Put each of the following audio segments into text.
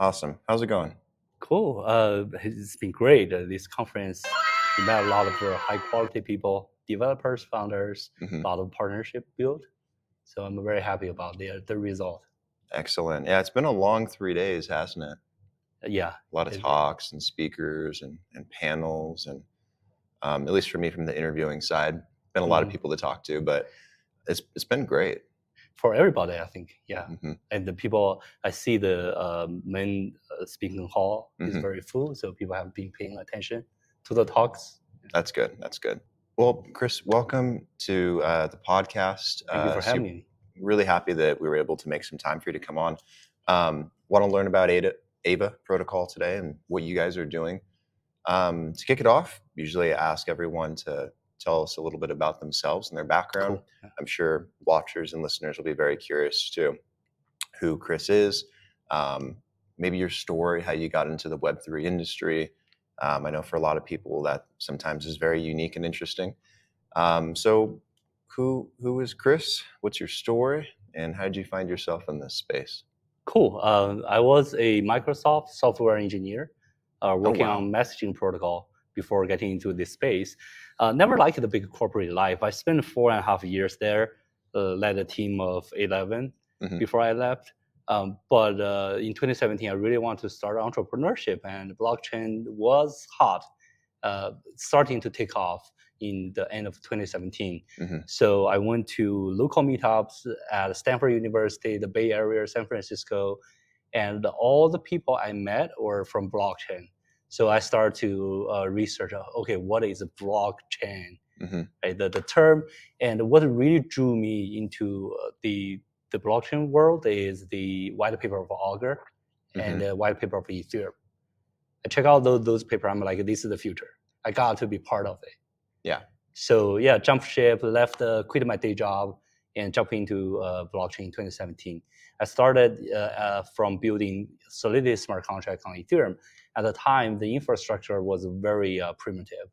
Awesome. How's it going? Cool. It's been great. This conference, we met a lot of high quality people, developers, founders, a lot of partnership built. So I'm very happy about the result. Excellent. Yeah, it's been a long 3 days, hasn't it? Yeah. A lot of talks and speakers and panels and at least for me from the interviewing side, been a lot of people to talk to, but it's been great. For everybody, I think, yeah. And the people, I see the main speaking hall is very full, so people have been paying attention to the talks. That's good, that's good. Well, Chris, welcome to the podcast. Thank you for having me. Really happy that we were able to make some time for you to come on. Want to learn about Ava Protocol today and what you guys are doing. To kick it off, usually I ask everyone to tell us a little bit about themselves and their background. Cool. Yeah. I'm sure watchers and listeners will be very curious to who Chris is, maybe your story, how you got into the Web3 industry. I know for a lot of people that sometimes is very unique and interesting. So who is Chris? What's your story? And how did you find yourself in this space? Cool. I was a Microsoft software engineer working on messaging protocol before getting into this space. Never liked the big corporate life. I spent 4.5 years there, led a team of 11 before I left. But in 2017, I really wanted to start entrepreneurship, and blockchain was hot, starting to take off in the end of 2017. So I went to local meetups at Stanford University, the Bay Area, San Francisco, and all the people I met were from blockchain. So I started to research, okay, what is blockchain, right, the term? And what really drew me into the blockchain world is the white paper of Augur and the white paper of Ethereum. I check out those papers, I'm like, this is the future. I got to be part of it. Yeah. So yeah, jump ship, left, quit my day job, and jumped into blockchain in 2017. I started from building Solidity smart contract on Ethereum. At the time, the infrastructure was very primitive.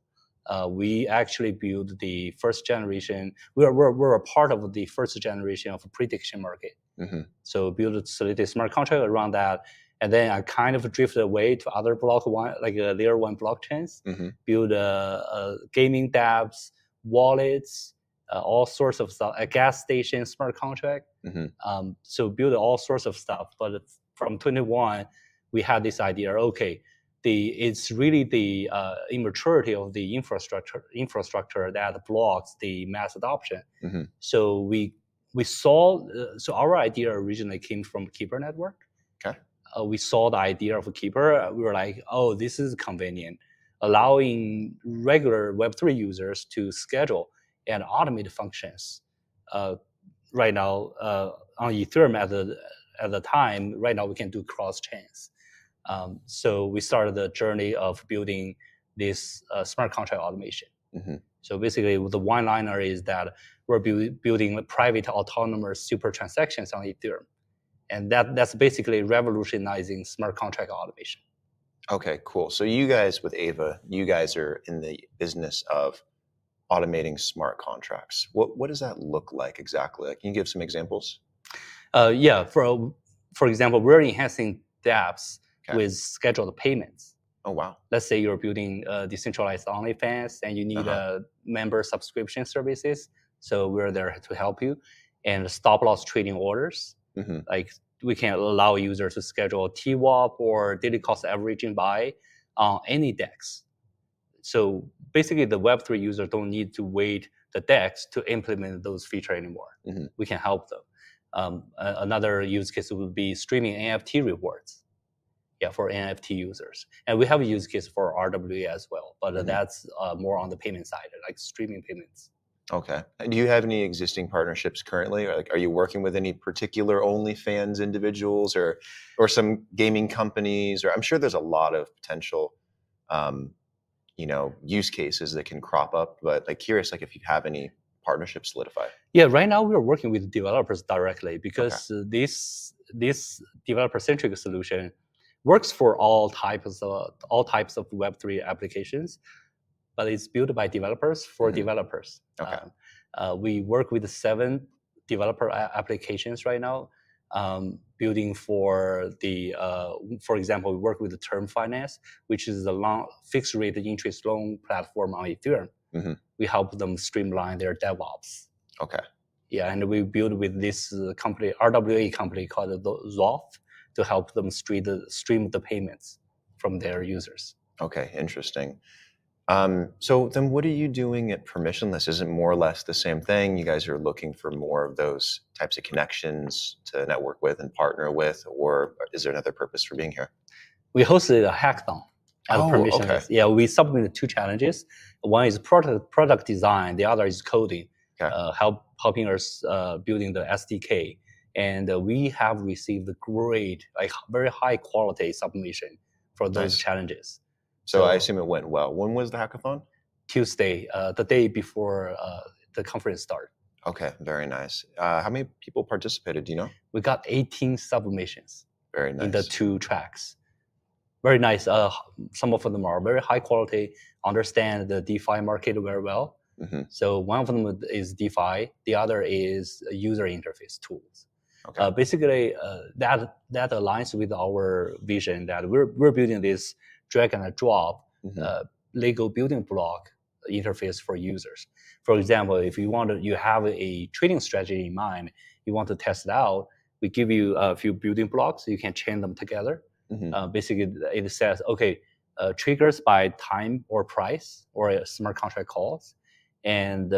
We actually built the first generation. We were a part of the first generation of a prediction market. So built Solidity smart contract around that. And then I kind of drifted away to other layer one blockchains, build gaming dApps, wallets, all sorts of stuff, a gas station smart contract. So build all sorts of stuff. But from 21, we had this idea, okay, it's really the immaturity of the infrastructure that blocks the mass adoption. So we saw, so our idea originally came from Keeper Network. Okay. We saw the idea of a Keeper. We were like, oh, this is convenient, allowing regular Web3 users to schedule and automate functions. Right now, on Ethereum at the time, right now we can do cross chains. So we started the journey of building this smart contract automation. So basically, the one-liner is that we're building private autonomous super transactions on Ethereum. And that's basically revolutionizing smart contract automation. Okay, cool. So you guys with Ava, you guys are in the business of automating smart contracts. What does that look like exactly? Can you give some examples? Yeah, for example, we're enhancing dApps with scheduled payments. Oh, wow. Let's say you're building decentralized OnlyFans and you need member subscription services. So we're there to help you. And stop-loss trading orders. Like we can allow users to schedule TWAP or daily cost averaging buy on any DEX. So basically, the Web3 users don't need to wait the DEX to implement those features anymore. We can help them. Another use case would be streaming NFT rewards, for NFT users. And we have a use case for RWE as well, but that's more on the payment side, like streaming payments. Okay. And do you have any existing partnerships currently? Or like, are you working with any particular OnlyFans individuals or some gaming companies? Or I'm sure there's a lot of potential, you know, use cases that can crop up. But like, curious, like if you have any partnerships solidified. Yeah. Right now, we're working with developers directly because this developer-centric solution works for all types of Web3 applications. But it's built by developers for developers. Okay. We work with 7 developer applications right now. building for the, for example, we work with the Term Finance, which is a long fixed rate interest loan platform on Ethereum. Mm-hmm. We help them streamline their DevOps. Okay. Yeah, and we build with this company, RWE company called Zoth, to help them stream the payments from their users. Okay, interesting. So then what are you doing at Permissionless? Is it more or less the same thing? You guys are looking for more of those types of connections to network with and partner with, or is there another purpose for being here? We hosted a hackathon at Permissionless. Okay. Yeah, we submitted 2 challenges. One is product design. The other is coding, okay. Helping us building the SDK. And we have received great, like very high quality submission for those nice. Challenges. So I assume it went well. When was the hackathon? Tuesday, the day before the conference started. Okay, very nice. How many people participated, do you know? We got 18 submissions. Very nice. In the 2 tracks. Very nice. Some of them are very high quality, understand the DeFi market very well. Mm-hmm. So one of them is DeFi. The other is user interface tools. Okay. Basically, that aligns with our vision that we're building this drag and drop mm-hmm. Lego building block interface for users. For example, if you want to, you have a trading strategy in mind, you want to test it out, we give you a few building blocks, you can chain them together. Mm-hmm. Basically, it says, okay, triggers by time or price or a smart contract calls, and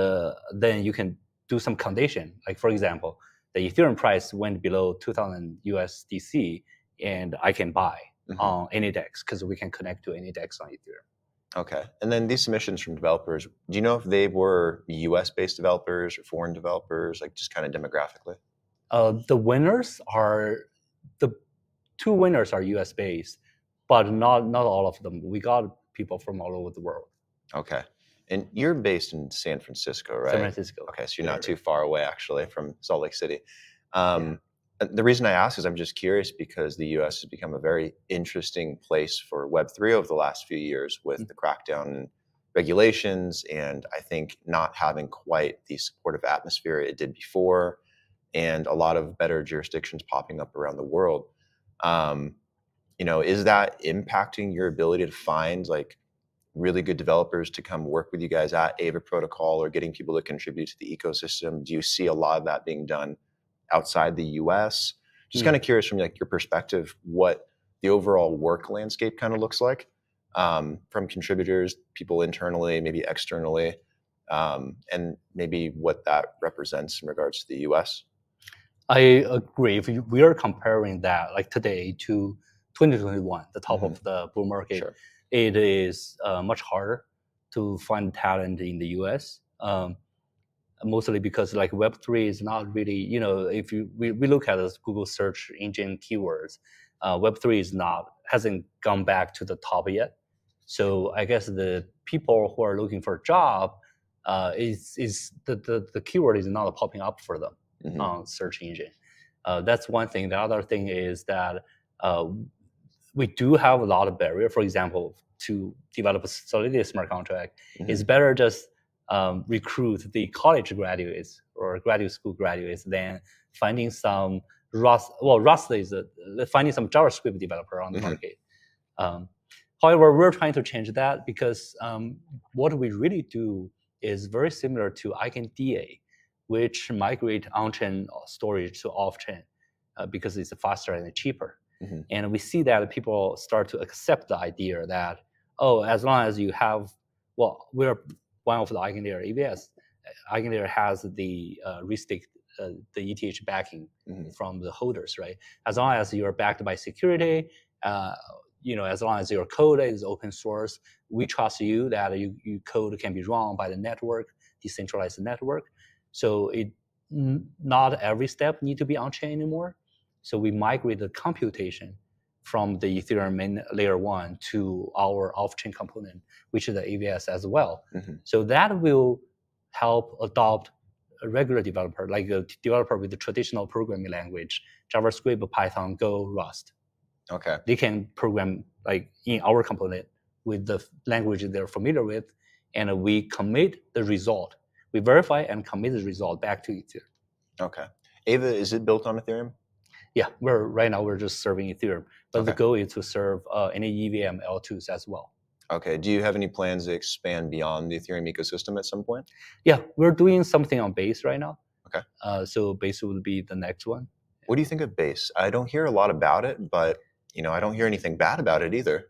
then you can do some condition. Like for example, the Ethereum price went below 2,000 USDC and I can buy. Mm-hmm. On any DEX, because we can connect to any DEX on Ethereum. Okay, and then these submissions from developers, do you know if they were US-based developers or foreign developers, like just kind of demographically? The winners are, the 2 winners are US-based, but not all of them. We got people from all over the world. Okay, and you're based in San Francisco, right? San Francisco. Okay, so you're not too far away, actually, from Salt Lake City. Yeah. The reason I ask is I'm just curious because the U.S. has become a very interesting place for Web3 over the last few years with the crackdown and regulations, and I think not having quite the supportive atmosphere it did before, and a lot of better jurisdictions popping up around the world. You know, is that impacting your ability to find like really good developers to come work with you guys at Ava Protocol or getting people to contribute to the ecosystem? Do you see a lot of that being done outside the US? Just kind of curious from like your perspective, what the overall work landscape kind of looks like from contributors, people internally, maybe externally, and maybe what that represents in regards to the US. I agree. If we are comparing that like today to 2021, the top of the bull market, sure. It is much harder to find talent in the US. Mostly because like Web3 is not really, you know, if we look at this Google search engine keywords, Web3 is hasn't gone back to the top yet. So I guess the people who are looking for a job, the keyword is not popping up for them on search engine. That's one thing. The other thing is that we do have a lot of barrier. For example, to develop a Solidity smart contract, it's better just recruit the college graduates or graduate school graduates than finding some Rust. Well, Rust is finding some JavaScript developer on the market. However, we're trying to change that because what we really do is very similar to EigenLayer, which migrate on-chain storage to off-chain because it's faster and cheaper. And we see that people start to accept the idea that, oh, as long as you have, well, we're one of the EigenLayer AVS, EigenLayer has the the ETH backing from the holders, right? As long as you're backed by security, you know, as long as your code is open source, we trust you that your code can be run by the network, decentralized network. So not every step need to be on chain anymore. So we migrate the computation from the Ethereum main layer 1 to our off-chain component, which is the AVS as well. So that will help adopt a regular developer, like a developer with the traditional programming language, JavaScript, Python, Go, Rust. Okay. They can program like in our component with the language they're familiar with, and we commit the result. We verify and commit the result back to Ethereum. Okay. Ava, is it built on Ethereum? yeah, we're right now we're just serving Ethereum, but the goal is to serve any EVM L2s as well. Okay. Do you have any plans to expand beyond the Ethereum ecosystem at some point? Yeah, we're doing something on Base right now. Okay. So Base would be the next one. What do you think of Base? I don't hear a lot about it, but you know, I don't hear anything bad about it either.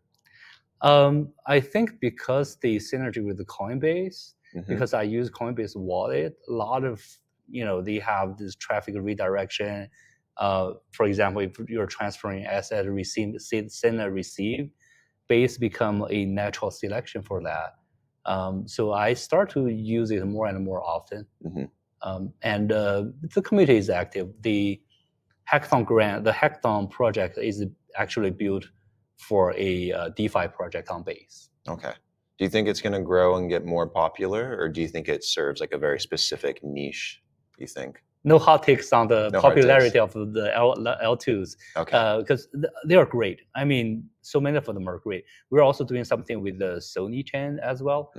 I think because the synergy with the Coinbase, because I use Coinbase wallet, a lot of, you know, they have this traffic redirection. For example, if you're transferring asset, send and receive, Base become a natural selection for that. So I start to use it more and more often. The community is active. The hackathon grant, the hackathon project is actually built for a DeFi project on Base. Okay. Do you think it's going to grow and get more popular, or do you think it serves like a very specific niche, do you think? No hot takes on the popularity of the L2s, because they are great. I mean, so many of them are great. We're also doing something with the Sony Chain as well.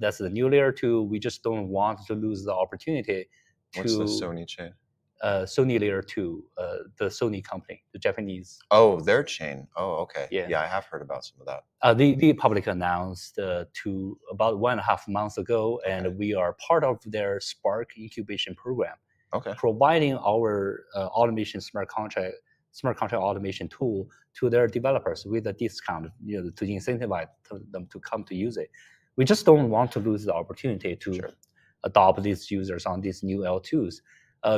That's the new layer two. We just don't want to lose the opportunity to... What's the Sony Chain? Sony Layer 2, the Sony company, the Japanese. Oh, their chain. Oh, okay. Yeah, yeah, I have heard about some of that. They publicly announced about 1.5 months ago, and we are part of their Spark incubation program, providing our automation smart contract automation tool to their developers with a discount, you know, to incentivize them to come to use it. We just don't want to lose the opportunity to adopt these users on these new L2s.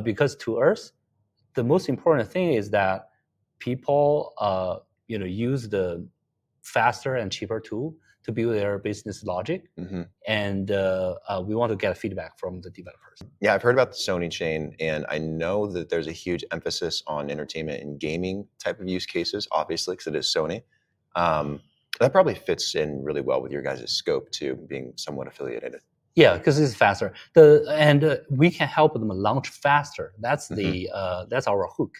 Because to us, the most important thing is that people, you know, use the faster and cheaper tool to build their business logic, and we want to get feedback from the developers. Yeah, I've heard about the Sony Chain, and I know that there's a huge emphasis on entertainment and gaming type of use cases, obviously, because it is Sony. That probably fits in really well with your guys' scope too, being somewhat affiliated. Yeah, because it's faster. We can help them launch faster. That's the that's our hook,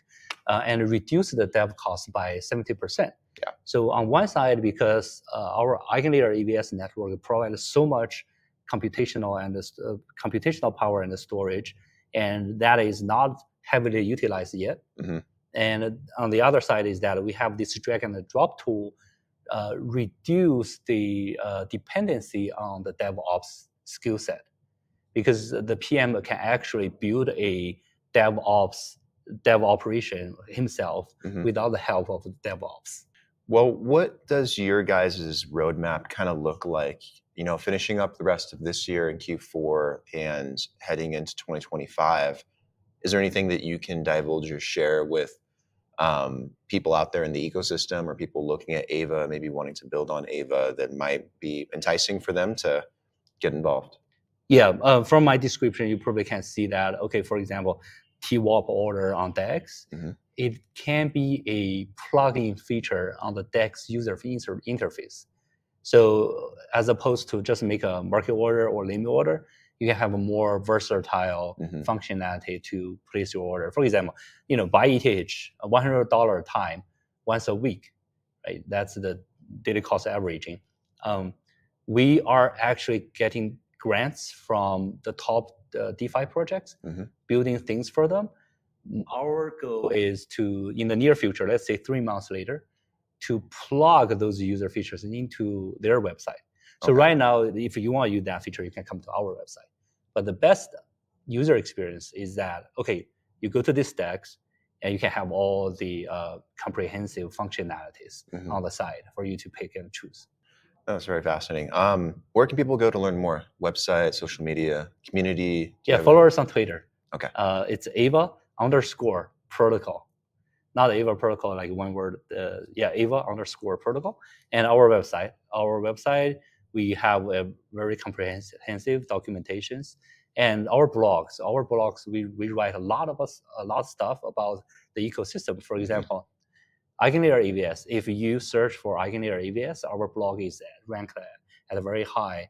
and reduce the dev cost by 70%. Yeah. So on one side, because our EigenLayer AVS network provides so much computational and computational power and storage, and that is not heavily utilized yet. And on the other side is that we have this drag and drop tool, reduce the dependency on the DevOps skill set, because the PM can actually build a dev operation himself without the help of DevOps. Well, what does your guys' roadmap kind of look like, you know, finishing up the rest of this year in Q4 and heading into 2025? Is there anything that you can divulge or share with people out there in the ecosystem, or people looking at Ava, maybe wanting to build on Ava, that might be enticing for them to get involved? Yeah, from my description, you probably can see that, okay, for example, TWAP order on DEX, it can be a plugin feature on the DEX user interface. So as opposed to just make a market order or limit order, you can have a more versatile functionality to place your order. For example, you know, buy ETH, $100 time, once a week, right? That's the daily cost averaging. We are actually getting grants from the top DeFi projects, building things for them. Our goal is to, in the near future, let's say 3 months later, to plug those user features into their website. So right now, if you want to use that feature, you can come to our website. But the best user experience is that, okay, you go to this DEX, and you can have all the comprehensive functionalities on the side for you to pick and choose. That's very fascinating. Where can people go to learn more? Website, social media, community? Yeah, follow us on Twitter. Okay. It's Ava_protocol. Not Ava Protocol, like one word. Yeah, Ava_protocol. And our website. Our website, we have a very comprehensive documentations. And our blogs. Our blogs, we write a lot of stuff about the ecosystem. For example, EigenLayer AVS, if you search for EigenLayer AVS, our blog is ranked at a very high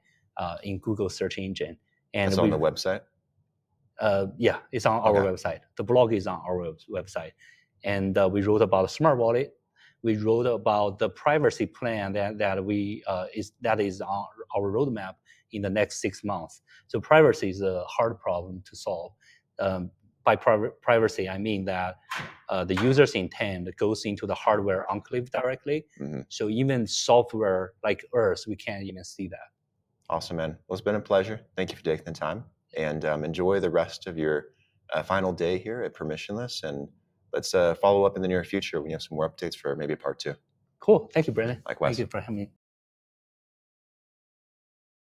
in Google search engine. And it's on the website? Yeah, it's on our website. The blog is on our website. And we wrote about a smart wallet. We wrote about the privacy plan that is on our roadmap in the next 6 months. So privacy is a hard problem to solve. by privacy, I mean that the user's intent goes into the hardware enclave directly. Mm-hmm. So even software like Earth, we can't even see that. Awesome, man. Well, it's been a pleasure. Thank you for taking the time. And enjoy the rest of your final day here at Permissionless. And let's follow up in the near future when you have some more updates for maybe a part 2. Cool. Thank you, Brandon. Likewise. Thank you for having me.